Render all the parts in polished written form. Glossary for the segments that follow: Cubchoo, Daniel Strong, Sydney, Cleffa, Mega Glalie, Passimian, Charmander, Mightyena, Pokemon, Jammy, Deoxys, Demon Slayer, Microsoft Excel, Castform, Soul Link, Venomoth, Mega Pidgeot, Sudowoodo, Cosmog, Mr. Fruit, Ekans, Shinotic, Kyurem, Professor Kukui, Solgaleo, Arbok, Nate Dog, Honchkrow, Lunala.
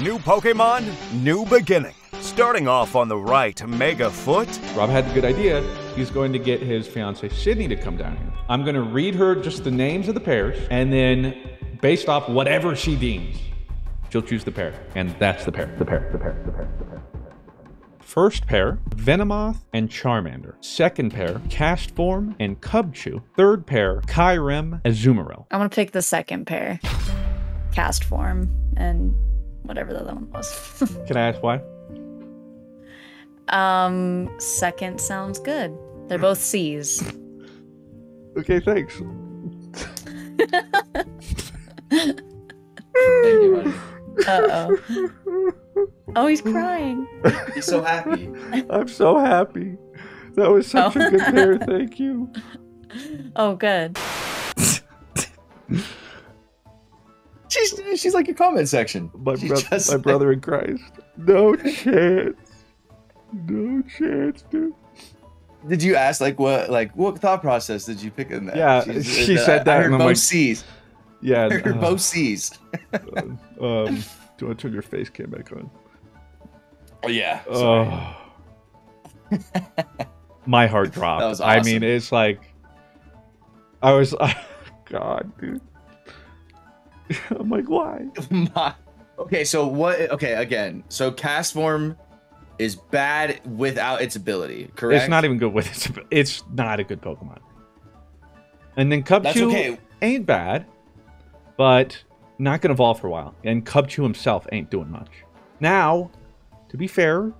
New Pokemon, new beginning. Starting off on the right, Mega Foot. Rob had the good idea. He's going to get his fiancée, Sydney, to come down here. I'm gonna read her just the names of the pairs, and then based off whatever she deems, she'll choose the pair. And that's the pair, the pair, the pair, the pair, the pair. First pair, Venomoth and Charmander. Second pair, Castform and Cubchoo. Third pair, Kyurem, Azumarill. I want to pick the second pair, Castform and whatever the other one was. Can I ask why? Second sounds good. They're both C's. Okay, thanks. Uh-oh. Oh, he's crying. He's so happy. I'm so happy. That was such a good pair. Thank you. Oh, good. She's like your comment section. My brother in Christ. No chance. No chance, dude. Did you ask what thought process did you pick in that? Yeah, she said that. I heard both C's. Yeah, I heard both C's. Do I turn your face cam back on? Oh yeah. My heart dropped. That was awesome. I mean, it's like I was, God, dude. I'm like, why? Okay, so what? Okay, again, so Castform is bad without its ability, correct? It's not even good with its ability. It's not a good Pokemon. And then Cubchoo ain't bad, but not going to evolve for a while. And Cubchoo himself ain't doing much. Now, to be fair,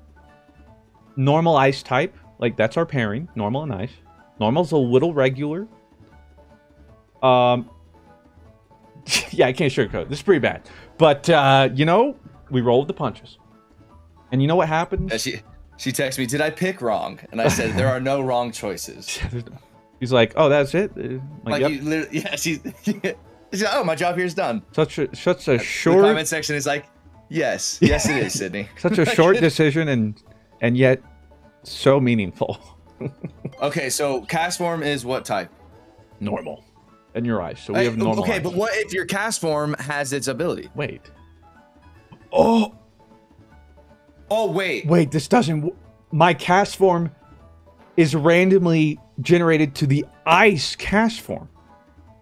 normal ice type, like that's our pairing, normal and ice. Normal's a little regular. Yeah, I can't sugarcoat. This is pretty bad. But, you know, we roll with the punches. And you know what happened? She texted me, did I pick wrong? And I said, there are no wrong choices. He's like, oh, that's it? Like yep. She's like, oh, my job here is done. Such a short... The comment section is like, yes. Yes, it is, Sydney. Such a short decision and yet so meaningful. Okay, so Castform is what type? Normal. In your eyes. So we have normal eyes. But what if your Castform has its ability? Wait. Oh... Oh, wait. Wait, this doesn't... My Castform is randomly generated to the ice Castform.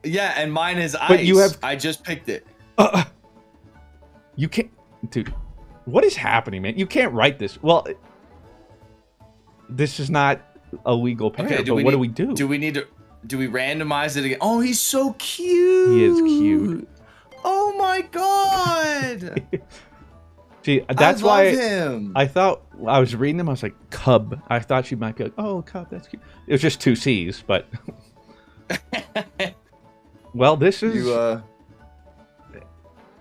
Yeah, and mine is ice. But you have... I just picked it. You can't... Dude, what is happening, man? You can't write this. Well, this is not a legal pair, okay, but what do we do? Do we need to... Do we randomize it again? Oh, he's so cute. He is cute. Oh, my God. See, that's why I thought I was reading them. I was like, Cub. I thought she might be like, oh, Cub, that's cute. It was just two C's, but. Well, this is. You,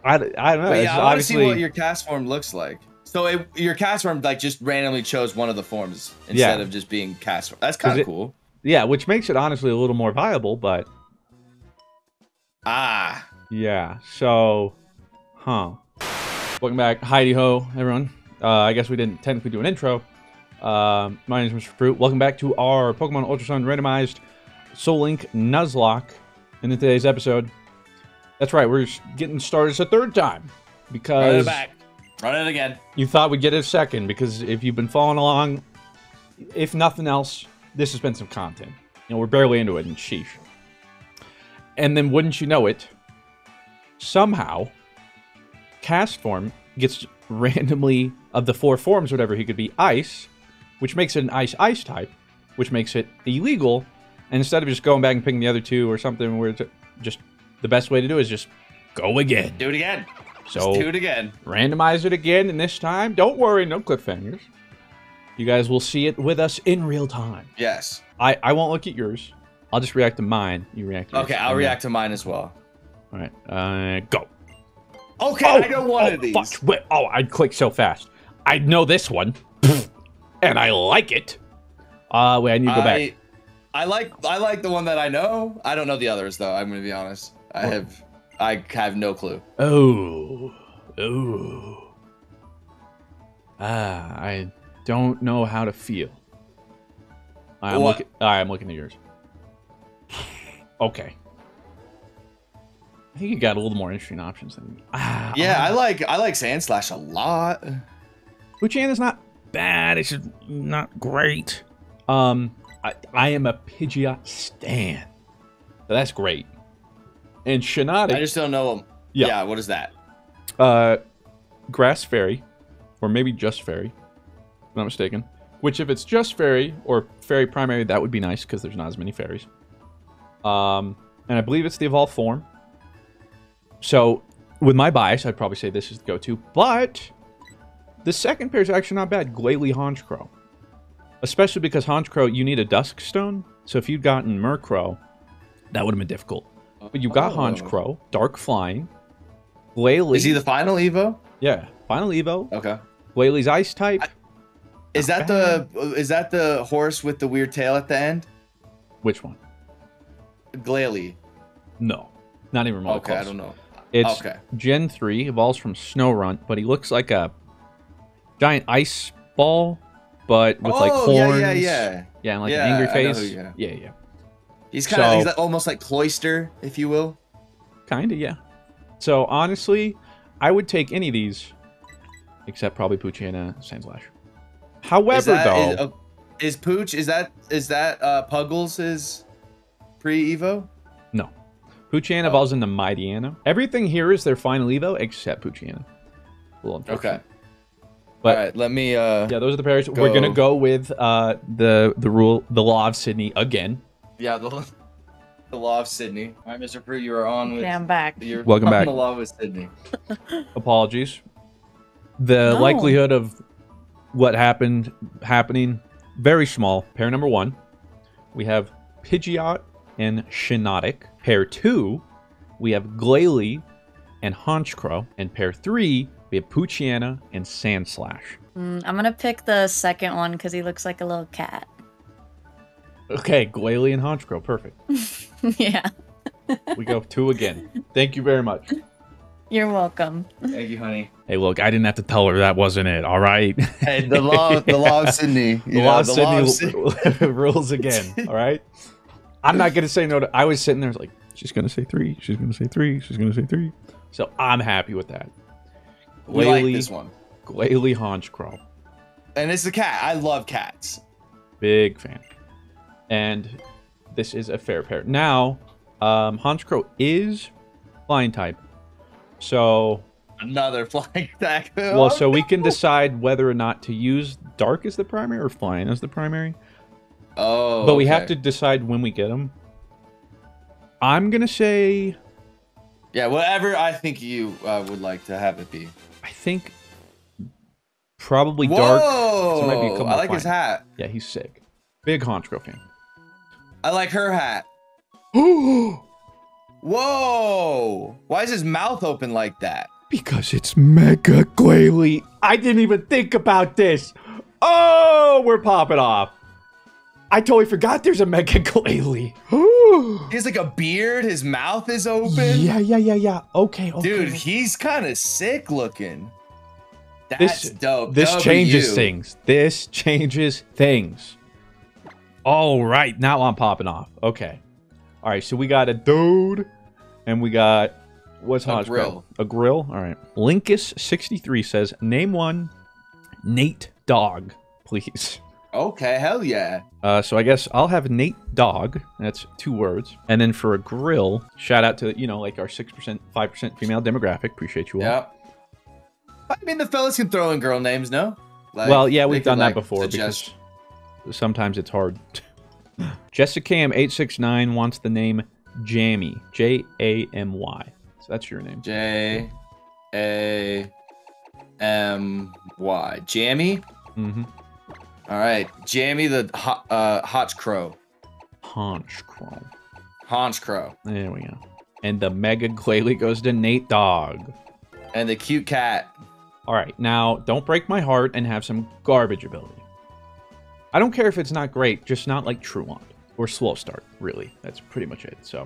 I don't know. Yeah, I want to see what your Castform looks like. So your Castform like just randomly chose one of the forms instead of just being Castform. That's kind of cool. Yeah, which makes it honestly a little more viable, but. Ah. Yeah. So, huh. Welcome back, Heidi Ho, everyone. I guess we didn't technically do an intro. My name is Mr. Fruit. Welcome back to our Pokemon Ultra Sun randomized Soul Link Nuzlocke. And in today's episode, that's right, we're getting started a third time because run it back, run it again. You thought we'd get it a second because if you've been following along, if nothing else, this has been some content. You know, we're barely into it, and sheesh. And then, wouldn't you know it? Somehow. Castform gets randomly of the four forms, whatever he could be, ice, which makes it an ice type, which makes it illegal. And instead of just going back and picking the other two or something, where just the best way to do it is just go again, do it again. So just do it again, randomize it again, and this time, don't worry, no cliffhangers. You guys will see it with us in real time. Yes, I won't look at yours. I'll just react to mine. You react. To yours. Okay, I'll react to mine as well. All right, go. Okay, I know one of these. Fuck. Wait, I'd click so fast. I know this one, and I like it. Wait, I need to go back. I like the one that I know. I don't know the others though. I'm gonna be honest. I have no clue. Oh. I don't know how to feel. I'm looking at yours. Okay. I think you got a little more interesting options than. Yeah, I like Sand Slash a lot. Lucian is not bad. It's just not great. I am a Pidgeot stan. So that's great. And Shinati. I just don't know him. Yeah. Yeah, what is that? Grass Fairy, or maybe just Fairy, if I'm not mistaken. Which, if it's just Fairy or Fairy Primary, that would be nice because there's not as many fairies. And I believe it's the evolved form. So, with my bias, I'd probably say this is the go-to. But the second pair is actually not bad. Glalie Honchkrow, especially because Honchkrow you need a Dusk Stone. So if you'd gotten Murkrow, that would have been difficult. But you got Honchkrow, Dark Flying. Glalie. Is he the final Evo? Yeah, final Evo. Okay. Glalie's Ice type. Is that the horse with the weird tail at the end? Which one? Glalie. No, not even remotely close. Okay, I don't know. It's okay. Gen 3, evolves from Snowrunt, but he looks like a giant ice ball, but with like horns. Yeah, and like an angry face. Yeah. He's kind of almost like Cloyster, if you will. Kind of, yeah. So honestly, I would take any of these, except probably Poochyena Sandslash. However, is Puggles' pre-evo? No. Poochyena evolves into Mightyena. Everything here is their final evo except Poochyena. Okay. But all right, let me yeah, those are the pairs. We're gonna go with the law of Sydney again. Yeah, the law of Sydney. All right, Mr. Fruit, you are on with. Yeah, I'm back. You're welcome back. The law of Sydney. Apologies. The likelihood of what happened very small. Pair number one, we have Pidgeot and Shinotic. Pair two, we have Glalie and Honchkrow. And pair three, we have Poochyena and Sandslash. I'm gonna pick the second one because he looks like a little cat. Okay, Glalie and Honchkrow, perfect. Yeah. We go two again. Thank you very much. You're welcome. Thank you, honey. Hey, look, I didn't have to tell her that wasn't it, all right? Hey, the law of Sydney. The law of Sydney rules again, all right? I'm not going to say no to... I was sitting there, I was like, she's going to say three, she's going to say three, she's going to say three. So I'm happy with that. We like this one. Glalie Honchkrow. And it's a cat. I love cats. Big fan. And this is a fair pair. Now, Honchkrow is flying type. So another flying attack. Well, so we can decide whether or not to use Dark as the primary or flying as the primary. Oh, but we have to decide when we get them. I'm gonna say, yeah, whatever I think you would like to have it be. I think probably Dark. Whoa! It might be a couple I like flying. His hat. Yeah, he's sick. Big Honchkrow fan. I like her hat. Whoa! Why is his mouth open like that? Because it's Mega Glalie. I didn't even think about this. Oh, we're popping off. I totally forgot there's a Mega Glalie. He has like a beard. His mouth is open. Yeah. Okay. Dude, he's kind of sick looking. That's dope. This changes things. This changes things. All right, now I'm popping off. Okay. All right, so we got a dude, and we got, what's Honchkrow? A grill? All right. Linkus63 says, name one Nate Dog, please. Okay, hell yeah. So I guess I'll have Nate Dog. That's two words. And then for a grill, shout out to, you know, like our 6%, 5% female demographic. Appreciate you all. Yep. I mean, the fellas can throw in girl names, no? Like, well, yeah, we've done that before because sometimes it's hard. JessicaCam869 wants the name Jammy. J-A-M-Y. So that's your name. J-A-M-Y. Jammy? Mm-hmm. All right. Jammy the Honchkrow. Honchkrow. There we go. And the Mega Glalie goes to Nate Dog. And the cute cat. All right. Now, don't break my heart and have some garbage ability. I don't care if it's not great, just not like Truant or Slow Start, really. That's pretty much it, so.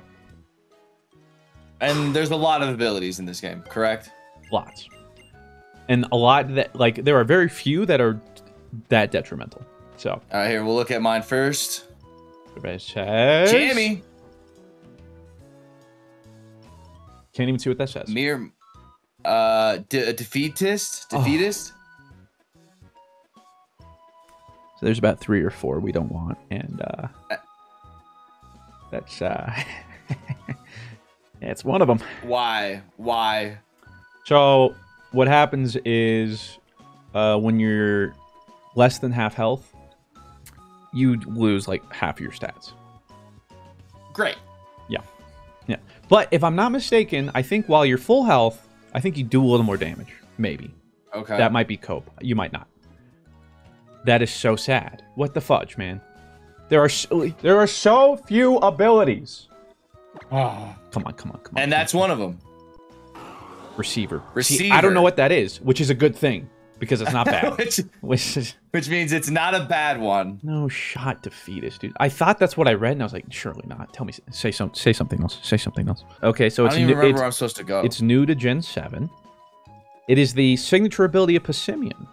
And there's a lot of abilities in this game, correct? Lots. And a lot that, like, there are very few that are that detrimental, so. All right, here, we'll look at mine first. Everybody says... Jammy! Can't even see what that says. Mere defeatist? Defeatist? Oh. So there's about 3 or 4 we don't want, and that's it's one of them. Why? So what happens is when you're less than half health, you lose like half your stats. Great. Yeah. But if I'm not mistaken, I think while you're full health, I think you do a little more damage. Maybe. Okay. That might be cope. You might not. That is so sad. What the fudge, man? There are so few abilities. Oh. Come on. And that's one of them. Receiver. See, I don't know what that is, which is a good thing because it's not bad. which means it's not a bad one. No shot defeatist, dude. I thought that's what I read, and I was like, surely not. Tell me, say something else. Okay, so it's I don't even remember where I'm supposed to go. It's new to Gen 7. It is the signature ability of Passimian.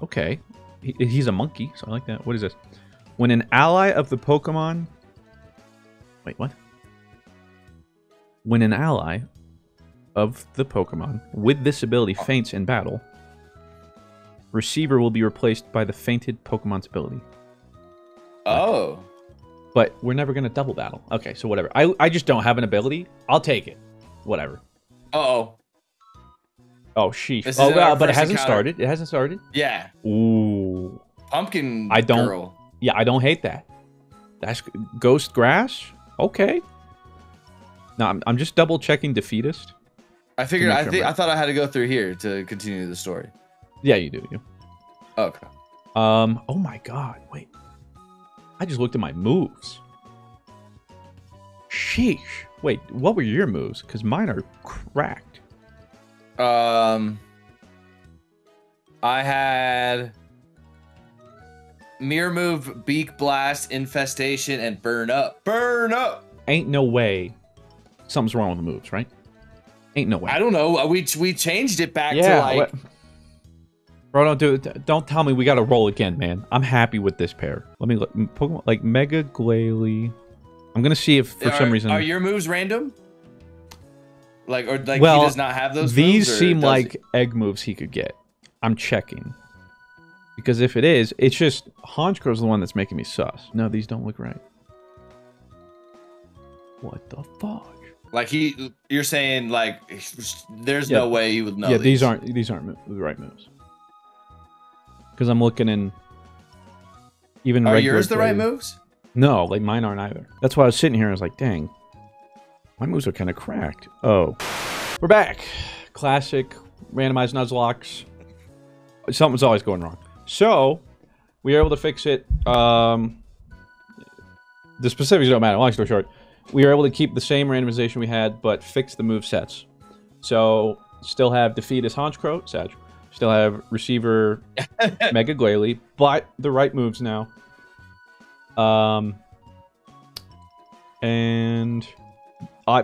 Okay, he's a monkey, so I like that. What is this? When an ally of the Pokemon. Wait, what? When an ally of the Pokemon with this ability faints in battle, receiver will be replaced by the fainted Pokemon's ability. Oh. But we're never going to double battle. Okay, so whatever. I just don't have an ability. I'll take it. Whatever. Uh-oh. Oh, sheesh. Oh, well, but it hasn't started. It hasn't started? Yeah. Ooh. Pumpkin girl. Yeah, I don't hate that. That's Ghost Grass? Okay. No, I'm just double checking defeatist. I thought I had to go through here to continue the story. Yeah, you do. Okay. Oh my God! Wait. I just looked at my moves. Sheesh. Wait. What were your moves? Because mine are cracked. I had mirror move, beak blast, infestation, and burn up. Burn up. Ain't no way. Something's wrong with the moves, right? Ain't no way. I don't know. We changed it back to like. Bro, don't do it. Don't tell me we got to roll again, man. I'm happy with this pair. Let me look. Pokemon like Mega Glalie. I'm gonna see if for some reason are your moves random? Like well, he does not have those. These moves, seem like egg moves he could get. I'm checking because if it is, it's just Honchkrow's the one that's making me sus. No, these don't look right. What the fuck? Like you're saying like there's no way you would know. Yeah, these aren't the right moves. Because I'm looking in even regular. Are yours the right moves? No, like mine aren't either. That's why I was sitting here and I was like, dang, my moves are kind of cracked. Oh, we're back. Classic randomized Nuzlocke. Something's always going wrong. So we are able to fix it. The specifics don't matter. Long story short, we were able to keep the same randomization we had, but fix the move sets. So still have defeat as Honchkrow, Sag. Still have receiver Mega Glalie, but the right moves now.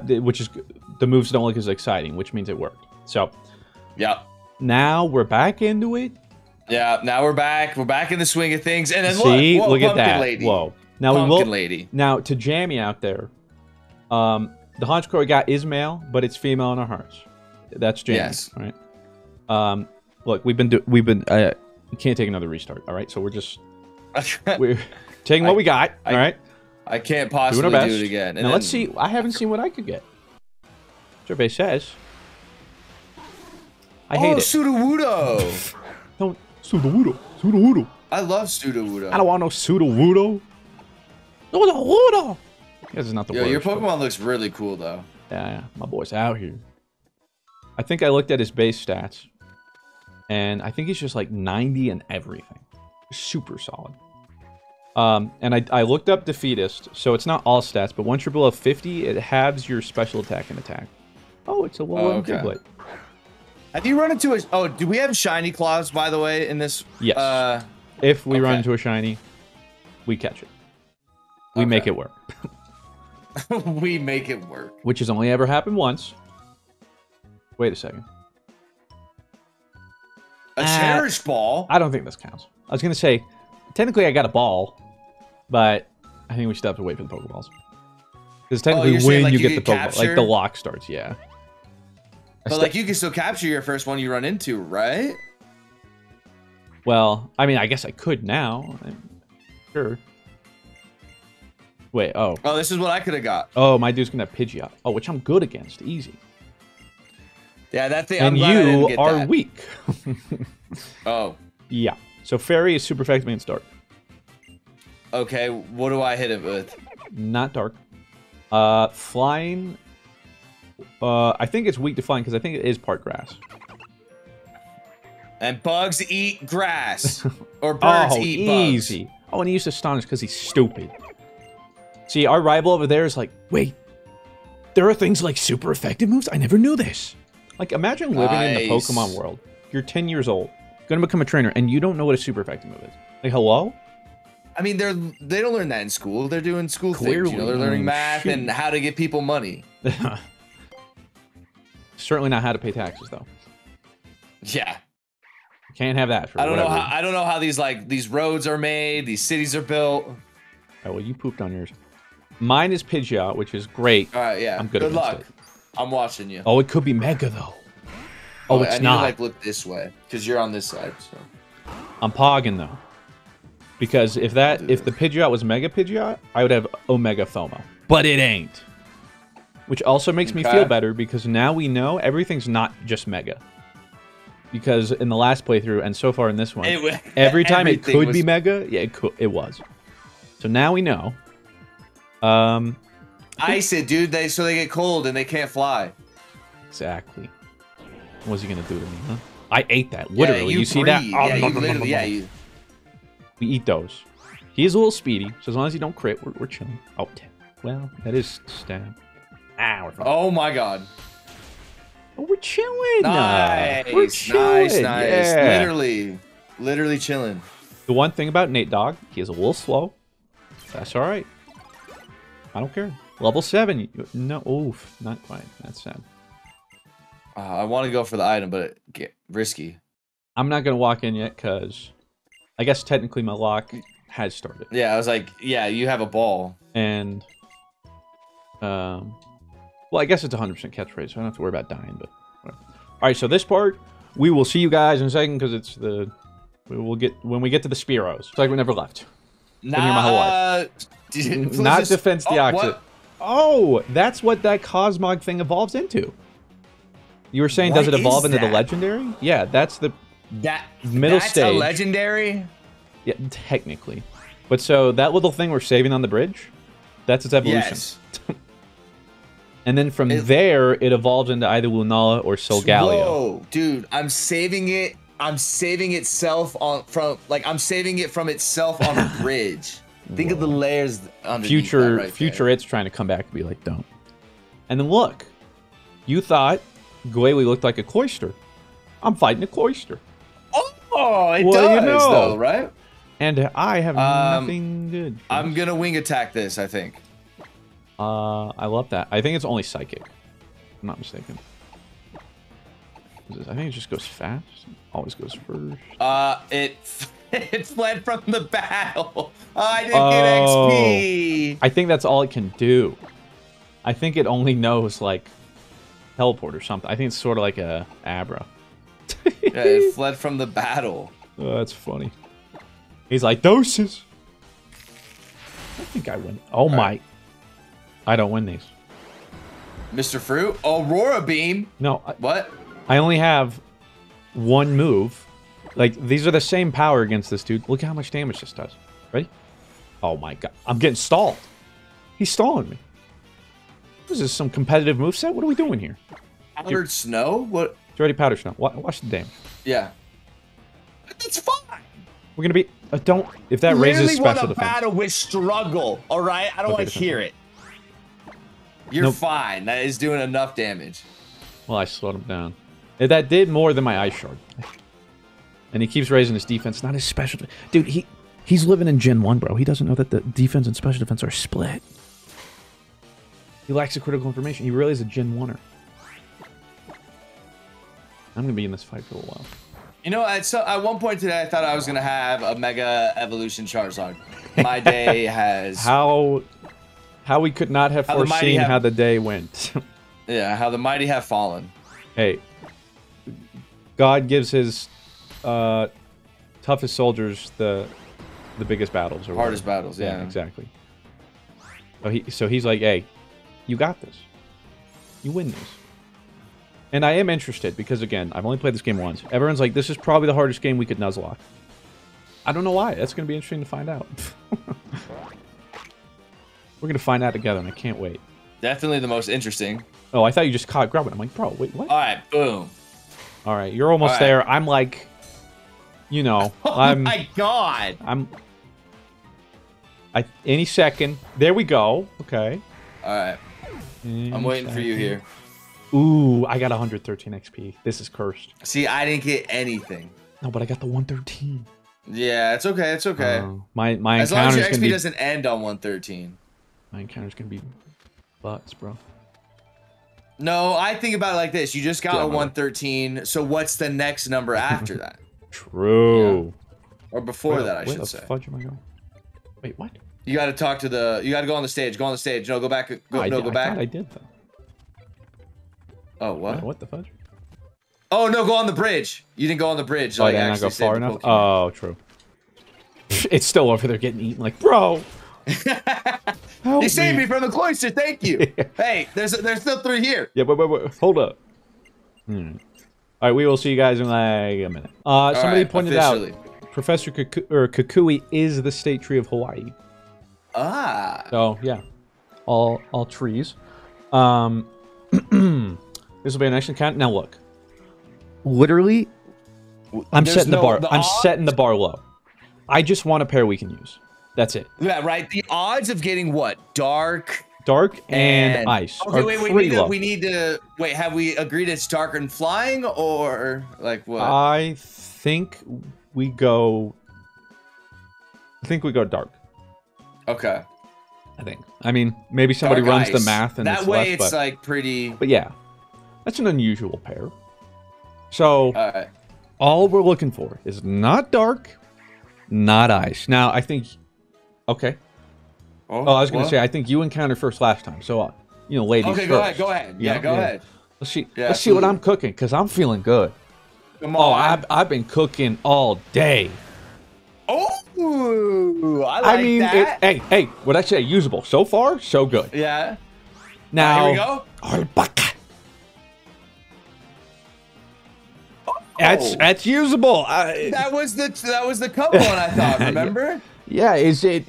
Which is the moves don't look as exciting, which means it worked. So, yeah. Now we're back into it. Yeah, now we're back. We're back in the swing of things. And then see, look at that. Lady. Whoa. Now Now to Jammy out there, the Honchkrow we got is male, but it's female in our hearts. That's Jammy. Yes. Right. Look, we've been. We can't take another restart. All right, so we're taking what we got. All right. I can't possibly do it again. And now let's see. I haven't seen what I could get. Survey says. I hate it. Sudowoodo. No, Sudowoodo. I love Sudowoodo. I don't want no Sudowoodo. No. This is not the word. Your Pokemon looks really cool though. Yeah, my boy's out here. I think I looked at his base stats. And I think he's just like 90 and everything. Super solid. And I looked up defeatist, so it's not all stats, but once you're below 50, it halves your special attack and attack. Oh, it's a low-end Diglett. Have you run into a... Oh, do we have shiny claws, by the way, in this? Yes. If we run into a shiny, we catch it. We make it work. We make it work. Which has only ever happened once. Wait a second. A cherished ball? I don't think this counts. I was going to say, technically I got a ball, but I think we still have to wait for the Pokeballs. Because technically, when like, you get the Pokemon, like the lock starts, yeah. But like you can still capture your first one you run into, right? Well, I mean, I guess I could now. Sure. Wait, oh. Oh, this is what I could have got. Oh, my dude's gonna Pidgeot. Oh, which I'm good against, easy. Yeah, that thing. And I'm glad you I didn't get are that. Weak. Oh. Yeah. So Fairy is super effective against Dark. Okay, what do I hit it with? Not Dark. Flying. I think it's weak to flying because I think it is part grass. And bugs eat grass, or birds oh, eat easy. Bugs. Oh, and he used to astonish because he's stupid. See, our rival over there is like, wait, there are things like super effective moves. I never knew this. Like, imagine living in the Pokemon world. You're 10 years old, gonna become a trainer, and you don't know what a super effective move is. Like, hello? I mean, they don't learn that in school. They're doing school things. You know, they're learning math and how to get people money. Certainly not how to pay taxes, though. Yeah. Can't have that. For I don't know how these roads are made. These cities are built. Oh well, you pooped on yours. Mine is Pidgeot, which is great. All right, yeah. I'm good luck. It. I'm watching you. Oh, it could be Mega though. Oh, it's not. I need to, like, look this way because you're on this side. So. I'm pogging though, because if that if the Pidgeot was Mega Pidgeot, I would have Omega FOMO. But it ain't, which also makes me feel better because now we know everything's not just Mega. Because in the last playthrough and so far in this one, every time it could be Mega, yeah, it was. So now we know. Ice it, dude. So they get cold and they can't fly. Exactly. What's he gonna do to me? Huh? I ate that literally. Yeah, you see that? Oh, yeah, you literally. We eat those. He is a little speedy, so as long as you don't crit, we're chilling. Oh, well, that is stab. Ah, we're fine. Oh my god. We're chilling. Nice, we're chilling. Nice, nice. Yeah. Literally chilling. The one thing about Nate Dog, he is a little slow. That's all right. I don't care. Level 7. No, oof, not quite. That's sad. I want to go for the item, but it get risky. I'm not gonna walk in yet because I guess technically my lock has started. Yeah, I was like, yeah, you have a ball. And well, I guess it's 100% catch rate, so I don't have to worry about dying, but whatever. All right, so this part, we will see you guys in a second because it's the... When we get to the Spearows. It's like we never left. Nah, been here my whole life. Not just, Defense Deoxys. Oh, that's what that Cosmog thing evolves into. You were saying, does it evolve into the Legendary? Yeah, that's the middle stage. That's a Legendary? Yeah, technically. But so that little thing we're saving on the bridge, that's its evolution. Yes. And then from there, it evolves into either Lunala or Solgaleo. Whoa, dude! I'm saving it. I'm saving it from itself on a bridge. Think of the layers underneath. Future, it's trying to come back and be like, don't. And then look, you thought Glalie looked like a cloister. I'm fighting a cloister. Oh, it does, you know, though, right? And I have nothing good. I'm gonna wing attack this, I think. I love that. I think it's only psychic. I'm not mistaken. I think it just goes fast. Always goes first. It fled from the battle. I didn't get XP. I think that's all it can do. I think it only knows like teleport or something. I think it's sort of like a Abra. Yeah, it fled from the battle. Oh, that's funny. He's like doses. I think I win. Oh my. I don't win these. Mr. Fruit? Aurora Beam? No. What? I only have one move. Like, these are the same power against this dude. Look at how much damage this does. Ready? Oh my god. I'm getting stalled. He's stalling me. This is some competitive moveset? What are we doing here? Powdered snow? What? It's already powdered snow. Watch the damage. Yeah. It's fine. We're gonna be... don't... If that raises special defense. Battle with struggle, alright? I don't want to hear it. You're fine. That is doing enough damage. Well, I slowed him down. That did more than my Ice Shard. And he keeps raising his defense, not his special defense. Dude, he's living in Gen 1, bro. He doesn't know that the defense and special defense are split. He lacks the critical information. He really is a Gen 1er. I'm going to be in this fight for a while. You know, at one point today, I thought I was going to have a Mega Evolution Charizard. My day has... How... How we could not have foreseen how the day went. Yeah, how the mighty have fallen. Hey, God gives his toughest soldiers the biggest battles, or hardest battles. Yeah, exactly. Oh, so he's like, hey, you got this. You win this. And I am interested because, again, I've only played this game once. Everyone's like, this is probably the hardest game we could Nuzlocke. I don't know why. That's going to be interesting to find out. We're going to find out together, and I can't wait. Definitely the most interesting. Oh, I thought you just caught grabbing. I'm like, bro, wait, what? All right, boom. All right, you're almost there. I'm like, you know. Oh, my God. Any second. There we go. Okay. All right. I'm waiting for you here. Ooh, I got 113 XP. This is cursed. See, I didn't get anything. No, but I got the 113. Yeah, it's okay. It's okay. My as long as your XP doesn't end on 113. My encounter's gonna be butts, bro. No, I think about it like this. You just got a 113, so what's the next number after that? True. Yeah. Or before that, I should say. Where the fudge am I going? Wait, what? You got to talk to the... You got to go on the stage. Go on the stage. No, go back. Go back. I did, though. Oh, what? Wait, what the fudge? Oh, no, go on the bridge. You didn't go on the bridge. Oh, like, didn't I go far enough? Pokemon. Oh, true. It's still over there getting eaten. Like, bro. You saved me from the cloister. Thank you. Yeah. Hey, there's still three here. Yeah, wait. Hold up. All right, we will see you guys in like a minute. Somebody pointed out Professor Kukui is the state tree of Hawaii. Ah. So, yeah. All trees. This will be an action count. Now look, literally, I'm setting the bar. I'm setting the bar low. I just want a pair we can use. That's it. Yeah, right. The odds of getting what? Dark and ice. Okay, wait. We need to. Wait, have we agreed it's dark and flying, or like what? I think we go dark. Okay. I think. I mean, maybe somebody runs the math and that way it's like pretty. But yeah, that's an unusual pair. So all we're looking for is not dark, not ice. Now I think, okay. Oh, I was gonna say I think you encountered first last time. So you know, ladies. Okay, go ahead. Yeah, go ahead. Let's see. Yeah, let's see what I'm cooking because I'm feeling good. Come on. Oh, I've been cooking all day. Ooh, I mean that. Hey, what I say, usable. So far, so good. Yeah. Now, here we go. Alpaca. Oh. That's usable. That was the cup one I thought. Remember? Yeah. Is it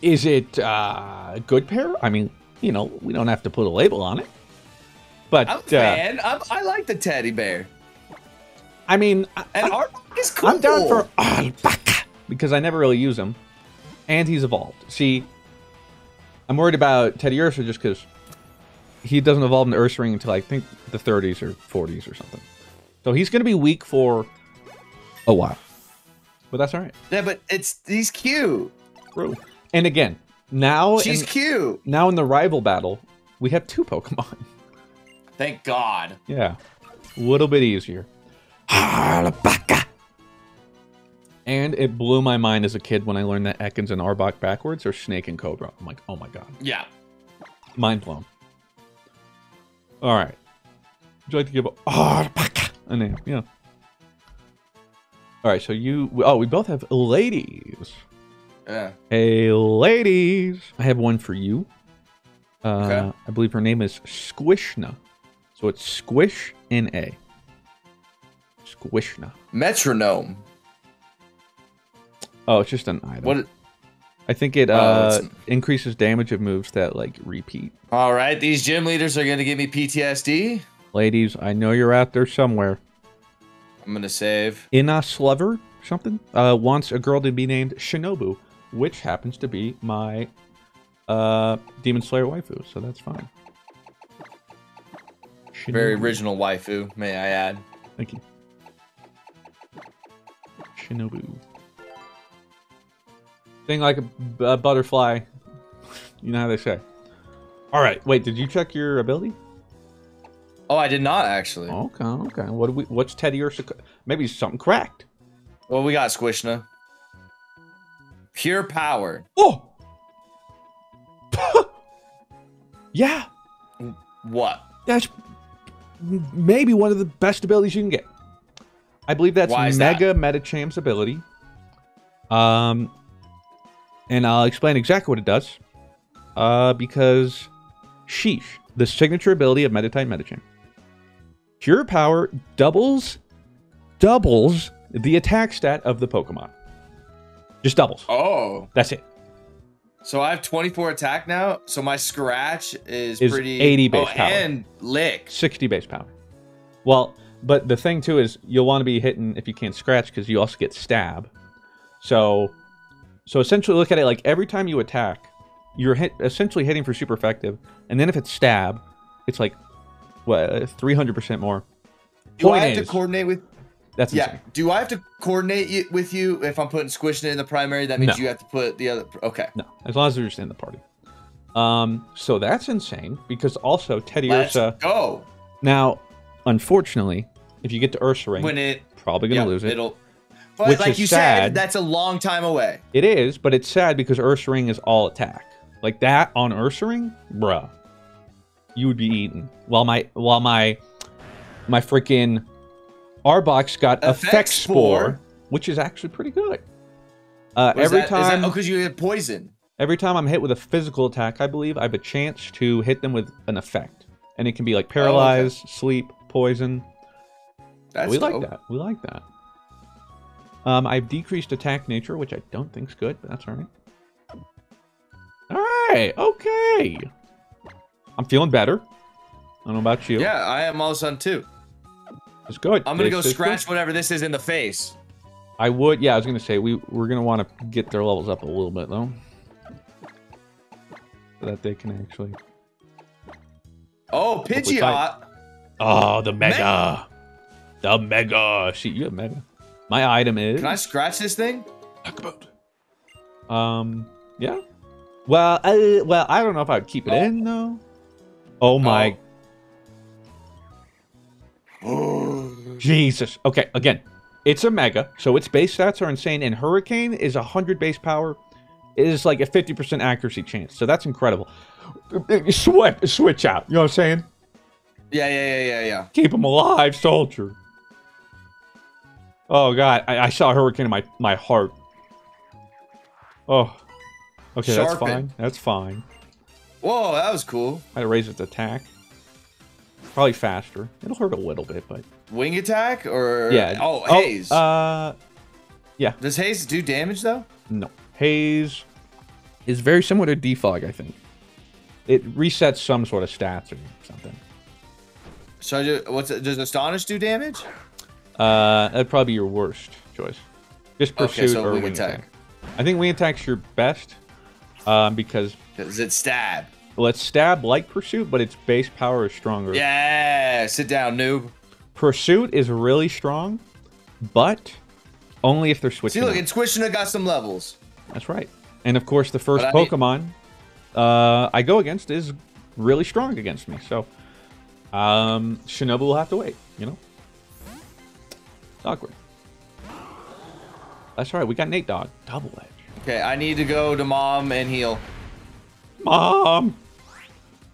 a good pair? I mean, you know, we don't have to put a label on it. But I'm a fan. I like the teddy bear. I mean, and alpaca is cool. I'm down for alpaca. Because I never really use him, and he's evolved. See, I'm worried about Teddy Ursa just because he doesn't evolve into Ursaring until I think the 30s or 40s or something. So he's going to be weak for a while, but that's all right. Yeah, but he's cute. True. And again, now she's cute. Now in the rival battle, we have two Pokemon. Thank God. Yeah, a little bit easier. Alpaca. And it blew my mind as a kid when I learned that Ekans and Arbok backwards are Snake and Cobra. I'm like, oh my God. Yeah. Mind blown. All right. Would you like to give Arbok a name? Yeah. All right, so we both have ladies. Yeah. Hey, ladies. I have one for you. Okay. I believe her name is Squishna. So it's Squish and A. Squishna. Metronome. Oh, it's just an item. What? I think it increases damage of moves that like repeat. All right, these gym leaders are gonna give me PTSD. Ladies, I know you're out there somewhere. I'm gonna save. Inna Slover something wants a girl to be named Shinobu, which happens to be my Demon Slayer waifu, so that's fine. Shinobu. Very original waifu, may I add. Thank you. Shinobu. Thing like a butterfly, you know how they say. All right, wait, did you check your ability? Oh, I did not actually. Okay. What's Teddy Ursa? Maybe something cracked. Well, we got Squishna. Pure power. Oh. Yeah. What? That's maybe one of the best abilities you can get. I believe that's Mega Metachamp's ability. And I'll explain exactly what it does. Because, sheesh, the signature ability of Metatype Metachamp. Cure Power doubles the attack stat of the Pokemon. Just doubles. Oh. That's it. So I have 24 attack now, so my Scratch is pretty... 80 base power. And Lick. 60 base power. Well, but the thing, too, is you'll want to be hitting if you can't Scratch, because you also get Stab. So essentially look at it like every time you attack, you're essentially hitting for super effective. And then if it's Stab, it's like, what, 300% more. Do I have to coordinate with you if I'm putting Squishna in the primary? That means no. You have to put the other... Okay. No, as long as you're just in the party. So that's insane, because also Teddy Ursa... go! Now, unfortunately, if you get to Ursaring, probably going to lose it. But which like you said, that's a long time away. It is, but it's sad because Ursaring is all attack. Like that on Ursaring, bruh, you would be eaten. While my freaking Arbok got Effect Spore, which is actually pretty good. Because you get poison. Every time I'm hit with a physical attack, I believe I have a chance to hit them with an effect, and it can be like paralyze, sleep, poison. We like that. I've decreased attack nature, which I don't think's good, but that's all right. All right, okay. I'm feeling better. I don't know about you. Yeah, I am all of a sudden too. It's good. I'm gonna go scratch whatever this is in the face. I would, yeah. I was gonna say we're gonna want to get their levels up a little bit though, so that they can actually. Oh, Pidgeot! Oh, the Mega, the Mega. See, you have Mega. My item is... Can I scratch this thing? Yeah. Well, I don't know if I would keep it in, though. Oh, my... Oh. Jesus. Okay, again. It's a Mega, so its base stats are insane, and Hurricane is 100 base power. It is like a 50% accuracy chance, so that's incredible. Switch out, you know what I'm saying? Yeah. Keep him alive, soldier. Oh, God. I saw a Hurricane in my heart. Oh. Okay, Sharpen. That's fine. Whoa, that was cool. I had to raise its attack. Probably faster. It'll hurt a little bit, but... Wing attack? Or... Yeah. Oh, Haze. Yeah. Does Haze do damage, though? No. Haze is very similar to Defog, I think. It resets some sort of stats or something. So, does Astonish do damage? That'd probably be your worst choice. Just Pursuit or Wing attack. I think Wing attack's your best, because... Does it stab? Well, it's stab like Pursuit, but its base power is stronger. Yeah! Sit down, noob. Pursuit is really strong, but only if they're switching. See, look, and Squishna got some levels. That's right. And, of course, the first Pokemon I go against is really strong against me, so... Shinobu will have to wait, you know? Awkward. That's right. We got Nate Dog. Double edge. Okay, I need to go to Mom and heal. Mom.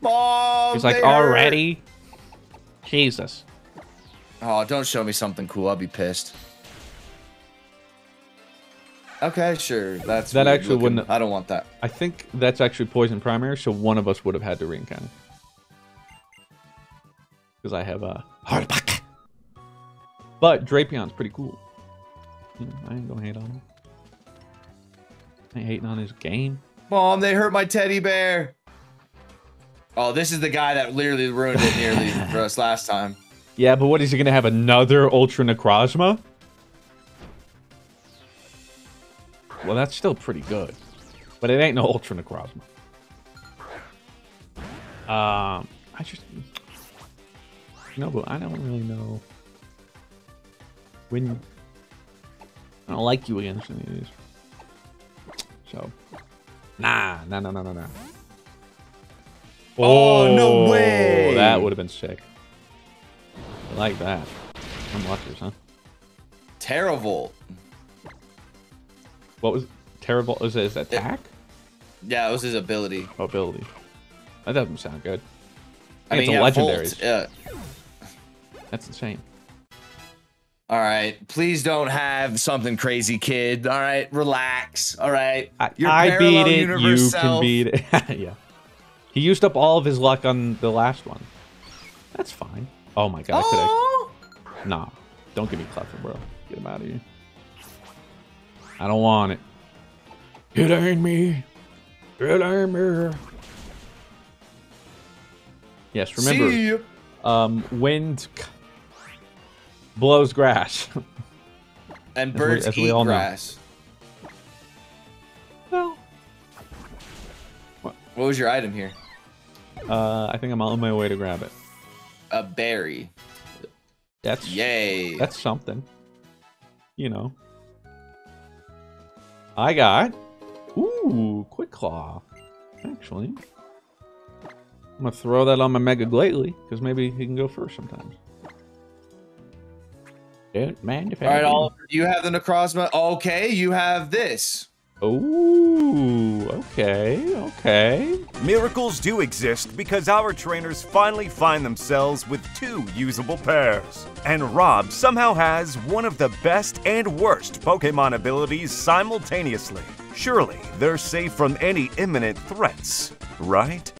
He's like already. Jesus. Oh, don't show me something cool. I'll be pissed. Okay, sure. That actually wouldn't. I don't want that. I think that's actually poison primary, so one of us would have had to reincarnate. Because I have a hard pack. But Drapion's pretty cool. You know, I ain't gonna hate on him. I ain't hating on his game. Mom, they hurt my teddy bear. Oh, this is the guy that literally ruined it nearly for us last time. Yeah, but what is he gonna have? Another Ultra Necrozma? Well, that's still pretty good. But it ain't no Ultra Necrozma. But I don't really know. I don't like you against any of these. So. Nah. Oh, no way! That would have been sick. I like that. Some watchers, huh? Terrible. What was... Terrible? Was it his attack? Yeah, it was his ability. That doesn't sound good. I mean, it's a legendaries. Yeah. That's insane. All right, please don't have something crazy, kid. All right, relax. All right, I beat it. You can beat it. Yeah. He used up all of his luck on the last one. That's fine. Oh my god. Oh. Nah, don't give me Cleffa, bro. Get him out of here. I don't want it. It ain't me. It ain't me. Yes, remember. See wind blows grass. And birds as we eat all grass. Know. Well. What was your item here? I think I'm on my way to grab it. A berry. That's yay. That's something. You know. I got ooh, Quick Claw. Actually. I'm gonna throw that on my Mega Glalie, because maybe he can go first sometimes. Dude, man, all right, Oliver, you have the Necrozma. Okay, you have this. Ooh, okay, okay. Miracles do exist because our trainers finally find themselves with two usable pairs. And Rob somehow has one of the best and worst Pokemon abilities simultaneously. Surely they're safe from any imminent threats, right?